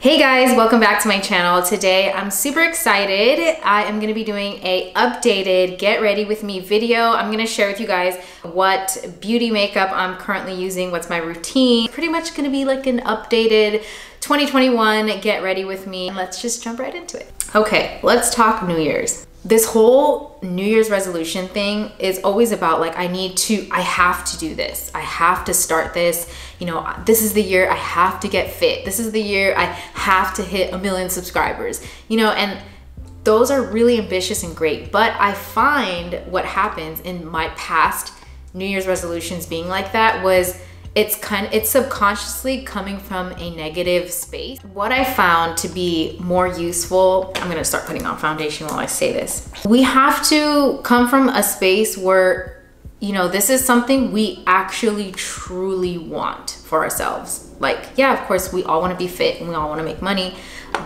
Hey guys, welcome back to my channel. Today I'm super excited. I am gonna be doing a updated get ready with me video. I'm gonna share with you guys what beauty makeup I'm currently using, what's my routine. Pretty much gonna be like an updated 2021 get ready with me. Let's just jump right into it. Okay, let's talk New Year's. This whole New Year's resolution thing is always about like, I have to do this. I have to start this. You know, this is the year I have to get fit. This is the year I have to hit 1 million subscribers, you know, and those are really ambitious and great. But I find what happens in my past New Year's resolutions being like that was it's subconsciously coming from a negative space. What I found to be more useful, I'm gonna start putting on foundation while I say this. We have to come from a space where, you know, this is something we actually truly want for ourselves. Like, yeah, of course we all wanna be fit and we all wanna make money,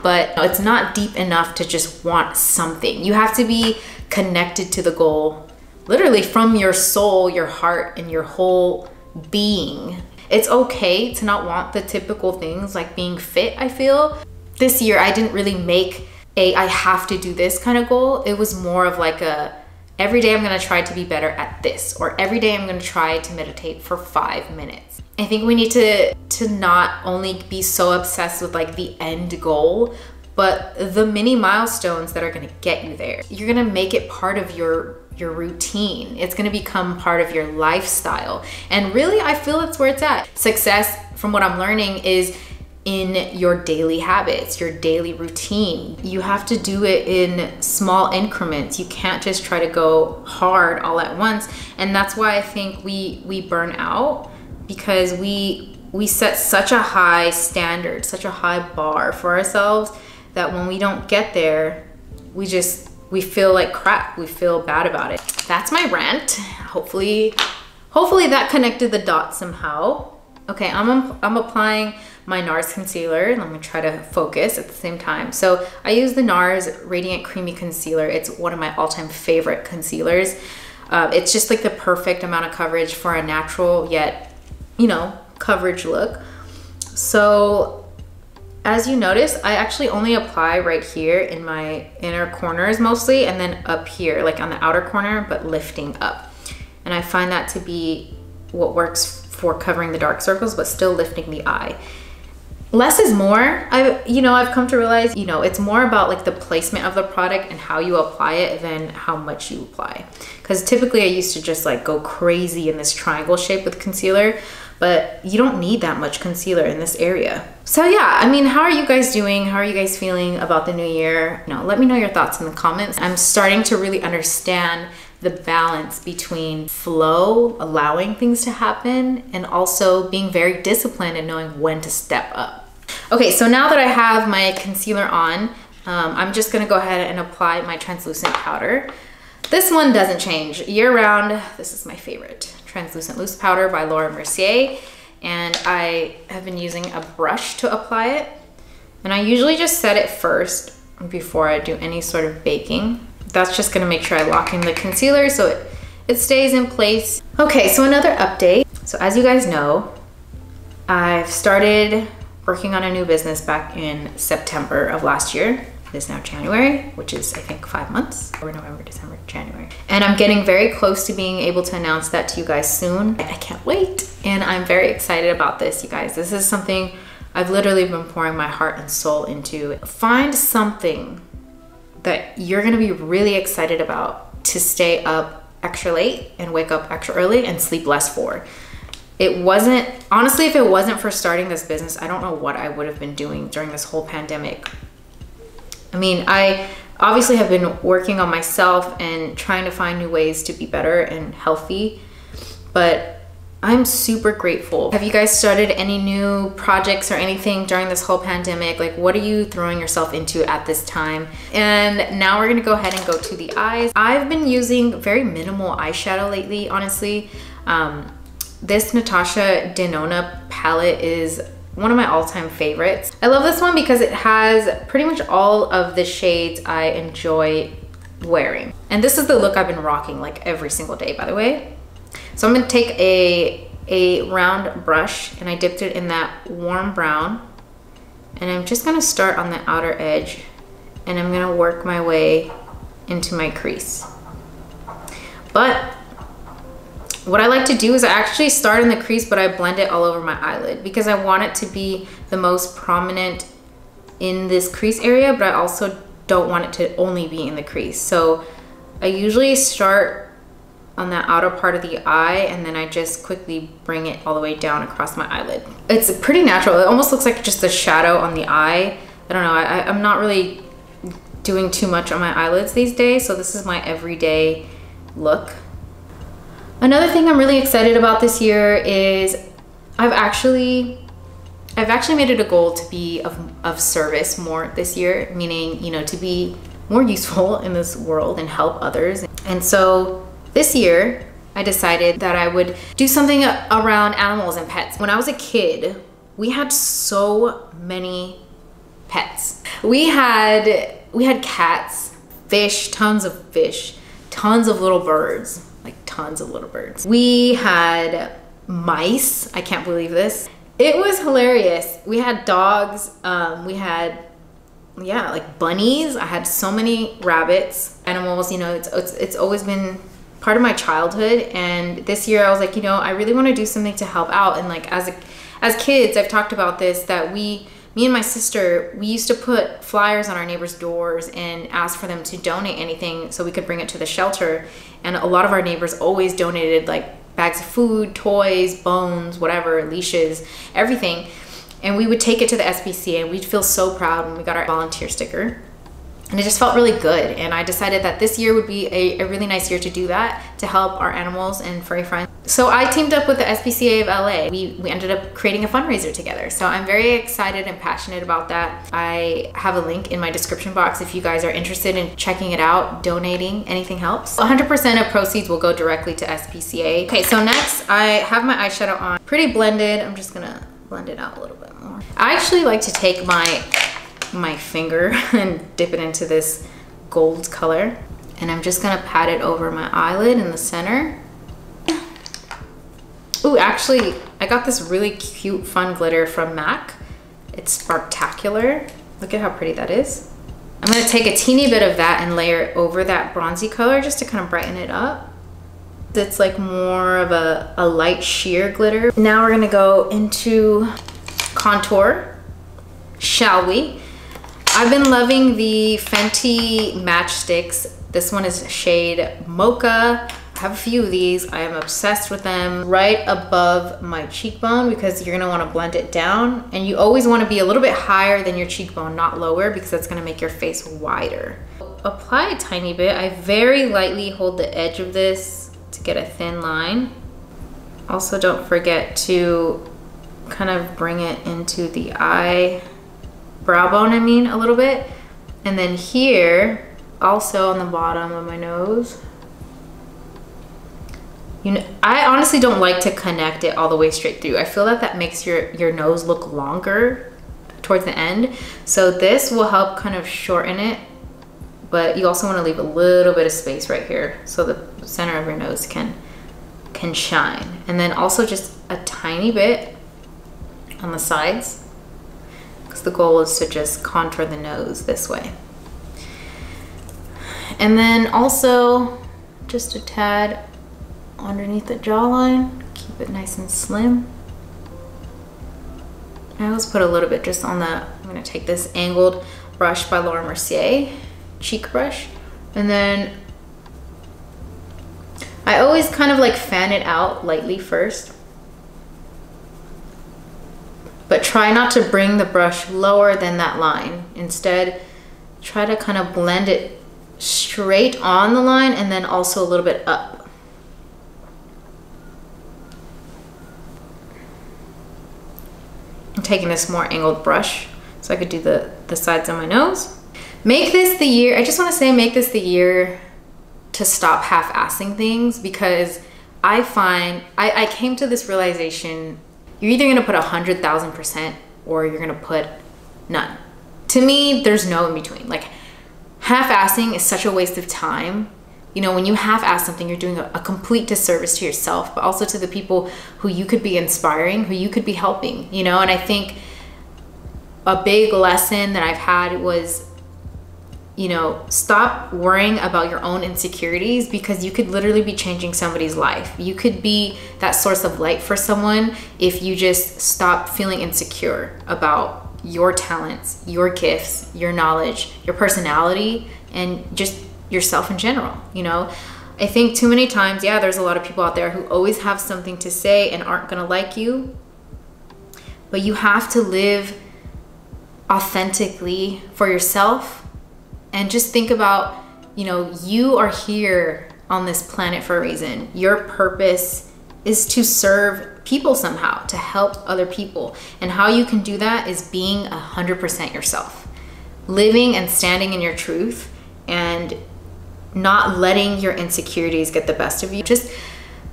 but it's not deep enough to just want something. You have to be connected to the goal, literally from your soul, your heart, and your whole being. It's okay to not want the typical things like being fit, I feel. This year, I didn't really make a I have to do this kind of goal. It was more of like a, every day I'm gonna try to be better at this, or every day I'm gonna try to meditate for 5 minutes. I think we need to not only be so obsessed with like the end goal, but the mini milestones that are gonna get you there. You're gonna make it part of your routine. It's gonna become part of your lifestyle. And really, I feel it's where it's at. Success, from what I'm learning, is in your daily habits, your daily routine. You have to do it in small increments. You can't just try to go hard all at once. And that's why I think we burn out, because we set such a high standard, such a high bar for ourselves that when we don't get there, we feel like crap, we feel bad about it. That's my rant. Hopefully that connected the dots somehow. Okay, I'm applying my NARS concealer, and I'm gonna try to focus at the same time. So I use the NARS Radiant Creamy Concealer. It's one of my all-time favorite concealers. It's just like the perfect amount of coverage for a natural yet, you know, coverage look. So as you notice, I actually only apply right here in my inner corners mostly, and then up here, like on the outer corner, but lifting up. And I find that to be what works for covering the dark circles, but still lifting the eye. Less is more. I've come to realize, you know, it's more about like the placement of the product and how you apply it than how much you apply. Because typically I used to just like go crazy in this triangle shape with concealer, but you don't need that much concealer in this area. So yeah, I mean, how are you guys doing? How are you guys feeling about the new year? You know, let me know your thoughts in the comments. I'm starting to really understand the balance between flow, allowing things to happen, and also being very disciplined and knowing when to step up. Okay, so now that I have my concealer on, I'm just gonna go ahead and apply my translucent powder. This one doesn't change year round. This is my favorite. Translucent Loose Powder by Laura Mercier, and I have been using a brush to apply it, and I usually just set it first before I do any sort of baking. That's just gonna make sure I lock in the concealer so it stays in place. Okay, so another update. So as you guys know, I've started working on a new business back in September of last year. It is now January, which is I think 5 months, or November, December, January. And I'm getting very close to being able to announce that to you guys soon. I can't wait. And I'm very excited about this, you guys. This is something I've literally been pouring my heart and soul into. Find something that you're gonna be really excited about to stay up extra late and wake up extra early and sleep less for. It wasn't, honestly, if it wasn't for starting this business, I don't know what I would have been doing during this whole pandemic. I mean, I obviously have been working on myself and trying to find new ways to be better and healthy, but I'm super grateful. Have you guys started any new projects or anything during this whole pandemic? Like, what are you throwing yourself into at this time? And now we're gonna go ahead and go to the eyes. I've been using very minimal eyeshadow lately, honestly. This Natasha Denona palette is one of my all-time favorites. I love this one because it has pretty much all of the shades I enjoy wearing. And this is the look I've been rocking like every single day, by the way. So I'm gonna take a round brush, and I dipped it in that warm brown, And I'm just gonna start on the outer edge and I'm gonna work my way into my crease. But what I like to do is I actually start in the crease, but I blend it all over my eyelid because I want it to be the most prominent in this crease area, but I also don't want it to only be in the crease. So I usually start on the outer part of the eye and then I just quickly bring it all the way down across my eyelid. It's pretty natural. It almost looks like just a shadow on the eye. I don't know, I'm not really doing too much on my eyelids these days, so this is my everyday look. Another thing I'm really excited about this year is I've actually made it a goal to be of service more this year, meaning, you know, to be more useful in this world and help others. And so this year, I decided that I would do something around animals and pets. When I was a kid, we had so many pets. We had cats, fish, tons of little birds, like tons of little birds. We had mice, I can't believe this. It was hilarious. We had dogs, we had, yeah, like bunnies. I had so many rabbits, animals, you know, it's always been part of my childhood. And this year I was like, you know, I really want to do something to help out. And like as kids, I've talked about this, that me and my sister, we used to put flyers on our neighbors' doors and ask for them to donate anything so we could bring it to the shelter. And a lot of our neighbors always donated like bags of food, toys, bones, whatever, leashes, everything. And we would take it to the SPCA and we'd feel so proud when we got our volunteer sticker. And it just felt really good. And I decided that this year would be a really nice year to do that, to help our animals and furry friends. So I teamed up with the SPCA of LA. We ended up creating a fundraiser together. So I'm very excited and passionate about that. I have a link in my description box if you guys are interested in checking it out, donating, anything helps. 100% of proceeds will go directly to SPCA. Okay, so next I have my eyeshadow on. Pretty blended. I'm just gonna blend it out a little bit more. I actually like to take my finger and dip it into this gold color, and I'm just gonna pat it over my eyelid in the center. Ooh, actually I got this really cute fun glitter from MAC. It's Sparktacular. Look at how pretty that is. I'm gonna take a teeny bit of that and layer it over that bronzy color just to kind of brighten it up. It's like more of a light sheer glitter. Now we're gonna go into contour, shall we? I've been loving the Fenty matchsticks. This one is shade Mocha. I have a few of these. I am obsessed with them. Right above my cheekbone, because you're gonna wanna blend it down. And you always wanna be a little bit higher than your cheekbone, not lower, because that's gonna make your face wider. Apply a tiny bit. I very lightly hold the edge of this to get a thin line. Also, don't forget to kind of bring it into the eye. Brow bone, I mean, a little bit. And then here, also on the bottom of my nose. You know, I honestly don't like to connect it all the way straight through. I feel that makes your nose look longer towards the end. So this will help kind of shorten it, but you also want to leave a little bit of space right here so the center of your nose can shine. And then also just a tiny bit on the sides. The goal is to just contour the nose this way. And then also just a tad underneath the jawline, keep it nice and slim. I always put a little bit just on the, I'm gonna take this angled brush by Laura Mercier, cheek brush. And then I always kind of like fan it out lightly first, but try not to bring the brush lower than that line. Instead, try to kind of blend it straight on the line and then also a little bit up. I'm taking this more angled brush so I could do the sides of my nose. Make this the year, I just wanna say make this the year to stop half-assing things, because I find, I came to this realization, you're either gonna put 100,000% or you're gonna put none. To me, there's no in between. Like, half-assing is such a waste of time. You know, when you half-ass something, you're doing a complete disservice to yourself, but also to the people who you could be inspiring, who you could be helping, you know? And I think a big lesson that I've had was, you know, stop worrying about your own insecurities, because you could literally be changing somebody's life. You could be that source of light for someone if you just stop feeling insecure about your talents, your gifts, your knowledge, your personality, and just yourself in general, you know? I think too many times, yeah, there's a lot of people out there who always have something to say and aren't gonna like you, but you have to live authentically for yourself. And just think about, you know, you are here on this planet for a reason. Your purpose is to serve people somehow, to help other people. And how you can do that is being 100% yourself, living and standing in your truth, and not letting your insecurities get the best of you. Just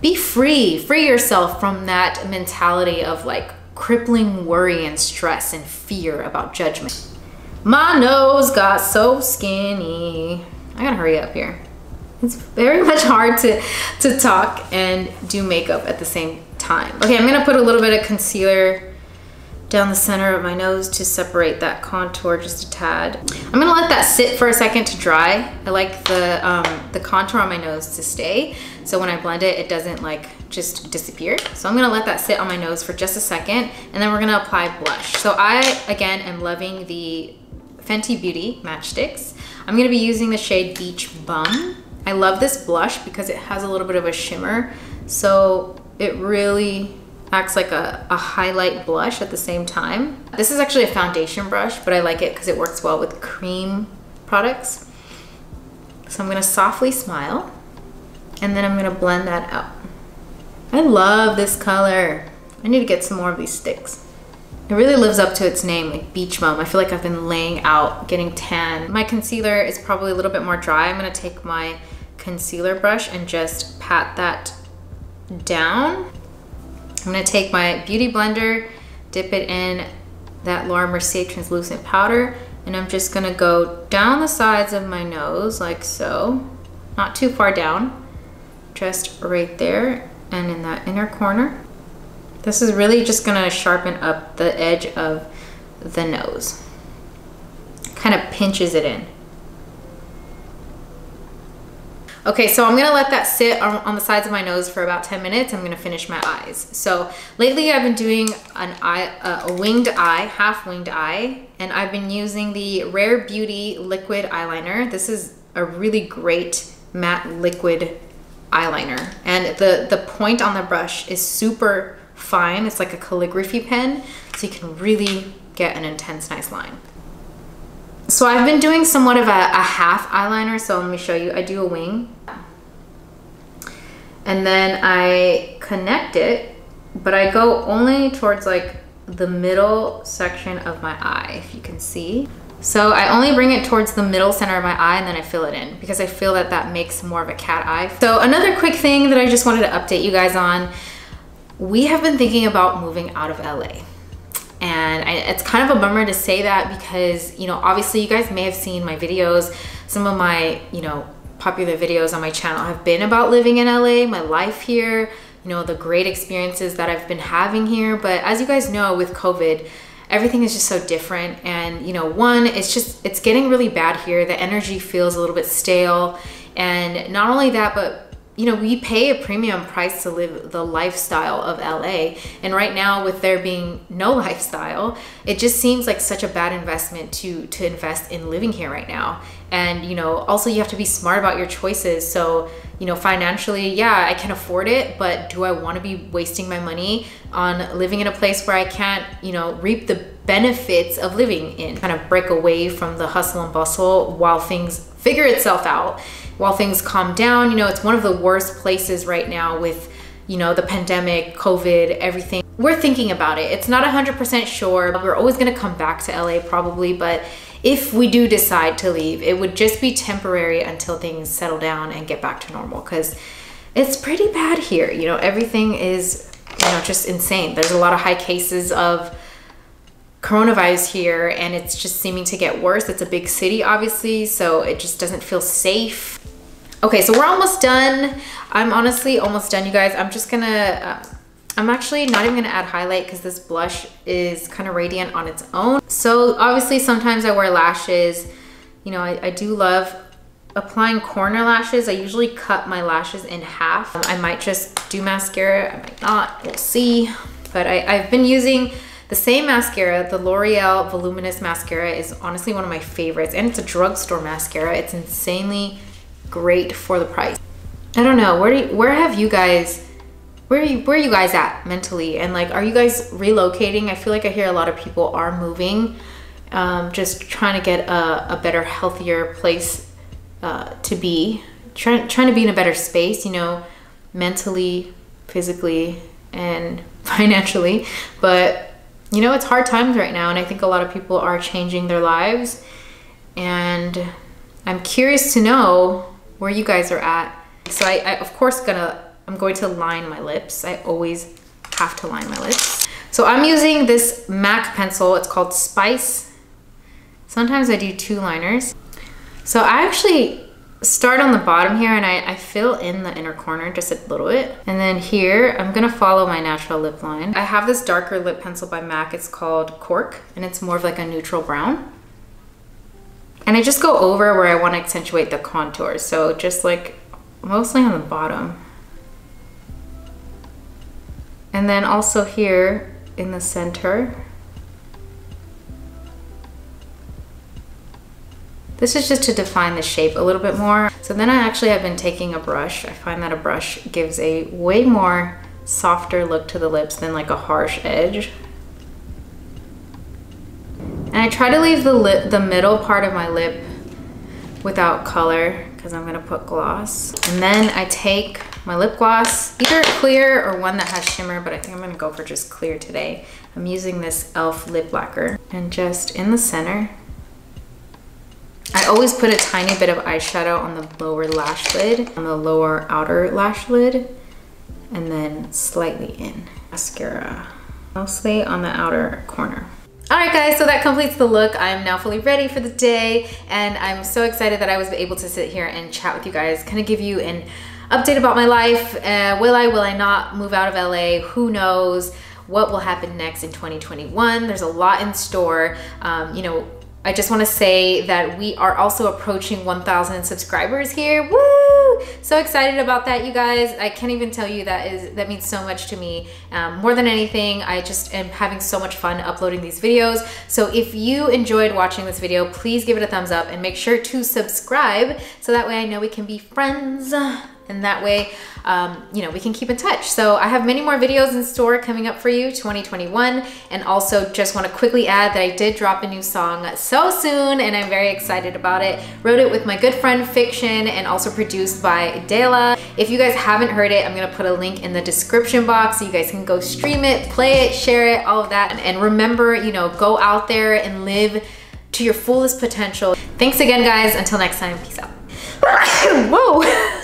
be free, free yourself from that mentality of like crippling worry and stress and fear about judgment. My nose got so skinny. I gotta hurry up here. It's very much hard to talk and do makeup at the same time. Okay, I'm gonna put a little bit of concealer down the center of my nose to separate that contour just a tad. I'm gonna let that sit for a second to dry. I like the contour on my nose to stay, so when I blend it, it doesn't like just disappear. So I'm gonna let that sit on my nose for just a second, and then we're gonna apply blush. So I, again, am loving the Fenty Beauty matchsticks. I'm gonna be using the shade Beach Bum. I love this blush because it has a little bit of a shimmer, so it really acts like a highlight blush at the same time. This is actually a foundation brush, but I like it because it works well with cream products. So I'm gonna softly smile, and then I'm gonna blend that out. I love this color. I need to get some more of these sticks. It really lives up to its name, like Beach Bum. I feel like I've been laying out, getting tan. My concealer is probably a little bit more dry. I'm gonna take my concealer brush and just pat that down. I'm gonna take my beauty blender, dip it in that Laura Mercier translucent powder, and I'm just gonna go down the sides of my nose, like so. Not too far down, just right there and in that inner corner. This is really just gonna sharpen up the edge of the nose. Kind of pinches it in. Okay, so I'm gonna let that sit on the sides of my nose for about 10 minutes. I'm gonna finish my eyes. So lately I've been doing an eye, a winged eye, half winged eye, and I've been using the Rare Beauty liquid eyeliner. This is a really great matte liquid eyeliner, and the point on the brush is super fine. It's like a calligraphy pen, so you can really get an intense, nice line. So I've been doing somewhat of a half eyeliner, so let me show you. I do a wing, and then I connect it, but I go only towards like the middle section of my eye, if you can see. So I only bring it towards the middle center of my eye, and then I fill it in, because I feel that that makes more of a cat eye. So another quick thing that I just wanted to update you guys on, we have been thinking about moving out of LA. And it's kind of a bummer to say that because, you know, obviously you guys may have seen my videos. Some of my, you know, popular videos on my channel have been about living in LA, my life here, you know, the great experiences that I've been having here. But as you guys know, with COVID, everything is just so different. And, you know, one, it's getting really bad here. The energy feels a little bit stale. And not only that, but you know, we pay a premium price to live the lifestyle of LA. And right now, with there being no lifestyle, it just seems like such a bad investment to invest in living here right now. And, you know, also you have to be smart about your choices. So, you know, financially, yeah, I can afford it, but do I want to be wasting my money on living in a place where I can't, you know, reap the benefits of living in? Kind of break away from the hustle and bustle while things figure itself out, while things calm down. You know, it's one of the worst places right now with, you know, the pandemic, COVID, everything. We're thinking about it. It's not 100% sure. We're always gonna come back to LA probably, but if we do decide to leave, it would just be temporary until things settle down and get back to normal, because it's pretty bad here. You know, everything is, you know, just insane. There's a lot of high cases of coronavirus here, and it's just seeming to get worse. It's a big city, obviously, so it just doesn't feel safe. Okay, so we're almost done. I'm honestly almost done, you guys. I'm just gonna I'm actually not even gonna add highlight because this blush is kind of radiant on its own. So obviously sometimes I wear lashes. You know, I do love applying corner lashes. I usually cut my lashes in half. I might just do mascara, I might not, we'll see. But I've been using the same mascara, the L'Oreal Voluminous Mascara is honestly one of my favorites, and it's a drugstore mascara. It's insanely great for the price. I don't know, where are you guys at mentally? And like, are you guys relocating? I feel like I hear a lot of people are moving, just trying to get a better, healthier place to be, trying to be in a better space, you know, mentally, physically, and financially. But you know, it's hard times right now, and I think a lot of people are changing their lives, and I'm curious to know where you guys are at. So I of course I'm going to line my lips. I always have to line my lips. So I'm using this MAC pencil. It's called Spice. Sometimes I do two liners. So I actually start on the bottom here, and I fill in the inner corner just a little bit. And then here, I'm gonna follow my natural lip line. I have this darker lip pencil by MAC. It's called Cork, and it's more of like a neutral brown. And I just go over where I wanna accentuate the contours. So just like mostly on the bottom. And then also here in the center. This is just to define the shape a little bit more. So then I actually have been taking a brush. I find that a brush gives a way more softer look to the lips than like a harsh edge. And I try to leave the middle part of my lip without color because I'm gonna put gloss. And then I take my lip gloss, either clear or one that has shimmer, but I think I'm gonna go for just clear today. I'm using this ELF lip lacquer. And just in the center, I always put a tiny bit of eyeshadow on the lower lash lid, on the lower outer lash lid, and then slightly in. Mascara, mostly on the outer corner. All right guys, so that completes the look. I'm now fully ready for the day, and I'm so excited that I was able to sit here and chat with you guys, kind of give you an update about my life. Will I not move out of LA? Who knows? What will happen next in 2021? There's a lot in store, you know, I just want to say that we are also approaching 1,000 subscribers here. Woo! So excited about that, you guys. I can't even tell you that means so much to me. More than anything, I just am having so much fun uploading these videos. So if you enjoyed watching this video, please give it a thumbs up and make sure to subscribe so that way I know we can be friends. And that way, you know, we can keep in touch. So I have many more videos in store coming up for you, 2021. And also just want to quickly add that I did drop a new song so soon, and I'm very excited about it. Wrote it with my good friend Fiction and also produced by Adela. If you guys haven't heard it, I'm going to put a link in the description box so you guys can go stream it, play it, share it, all of that. And remember, you know, go out there and live to your fullest potential. Thanks again, guys. Until next time, peace out. Whoa.